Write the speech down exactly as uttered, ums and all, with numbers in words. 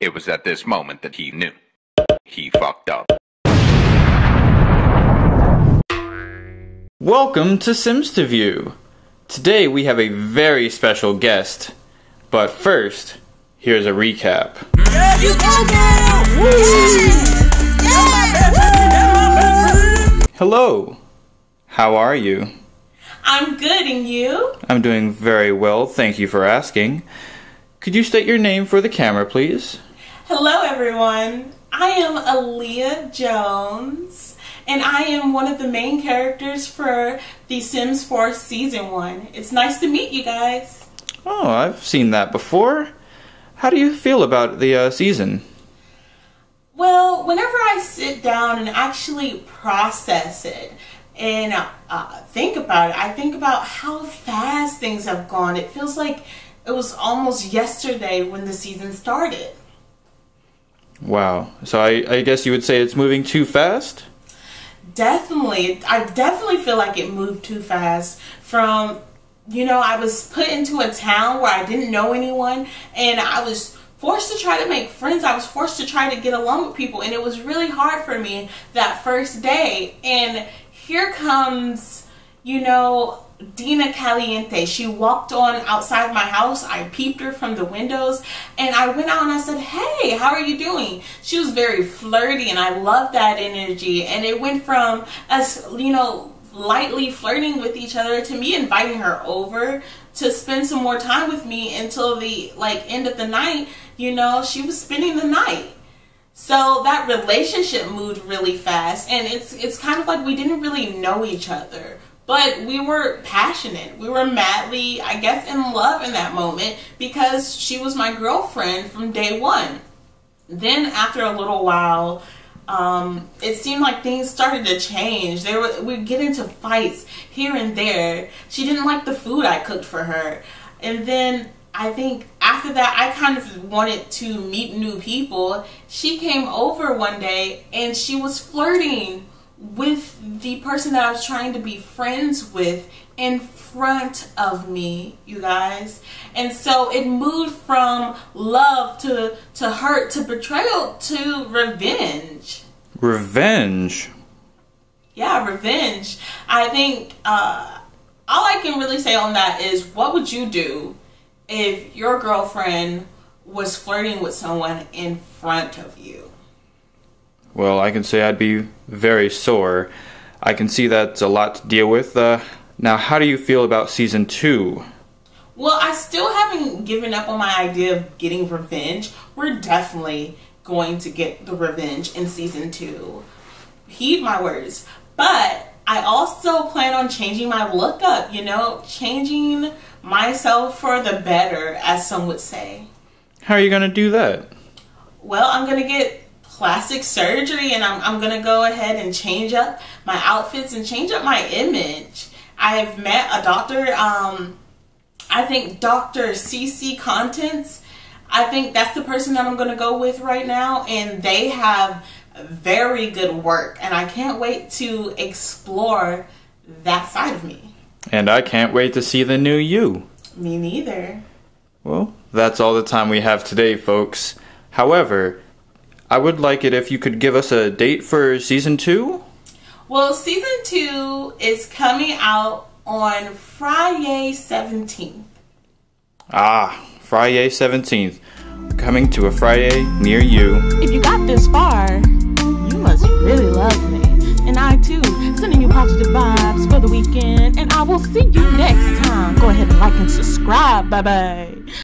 It was at this moment that he knew. He fucked up. Welcome to Sims two View. Today we have a very special guest. But first, here's a recap. Yeah, you go, girl! Woo! Yeah! Yeah! Hello. How are you? I'm good, and you? I'm doing very well, thank you for asking. Could you state your name for the camera, please? Hello, everyone. I am Aaliyah Jones, and I am one of the main characters for The Sims four Season one. It's nice to meet you guys. Oh, I've seen that before. How do you feel about the uh, season? Well, whenever I sit down and actually process it, and uh, think about it, I think about how fast things have gone. It feels like it was almost yesterday when the season started. Wow. So I, I guess you would say it's moving too fast? Definitely. I definitely feel like it moved too fast. From, you know, I was put into a town where I didn't know anyone, and I was forced to try to make friends. I was forced to try to get along with people, and it was really hard for me that first day. And here comes, you know, Dina Caliente. She walked on outside my house. I peeped her from the windows, and I went out and I said, hey, how are you doing? She was very flirty, and I loved that energy. And it went from us, you know, lightly flirting with each other to me inviting her over to spend some more time with me until the like end of the night. You know, she was spending the night. So that relationship moved really fast, and it's it's kind of like we didn't really know each other, but we were passionate. We were madly, I guess, in love in that moment because she was my girlfriend from day one. Then after a little while, um, it seemed like things started to change. There were, we'd get into fights here and there. She didn't like the food I cooked for her, and then I think after that, I kind of wanted to meet new people. She came over one day, and she was flirting with the person that I was trying to be friends with in front of me, you guys. And so it moved from love to, to hurt to betrayal to revenge. Revenge? Yeah, revenge. I think uh, all I can really say on that is, what would you do if your girlfriend was flirting with someone in front of you? Well, I can say I'd be very sore. I can see that's a lot to deal with. Uh, now, how do you feel about season two? Well, I still haven't given up on my idea of getting revenge. We're definitely going to get the revenge in season two. Heed my words. But I also plan on changing my look up, you know, changing myself for the better, as some would say. How are you going to do that? Well, I'm going to get plastic surgery, and I'm, I'm going to go ahead and change up my outfits and change up my image. I've met a doctor, um, I think Doctor Cece Contents. I think that's the person that I'm going to go with right now, and they have very good work, and I can't wait to explore that side of me. And I can't wait to see the new you. Me neither. Well, that's all the time we have today, folks. However, I would like it if you could give us a date for season two. Well, season two is coming out on Friday the seventeenth. Ah, Friday the seventeenth. Coming to a Friday near you. If you got this far, you must really love me. And I, too, sending you positive vibes for the weekend. And I will see you next time. Go ahead and like and subscribe. Bye-bye.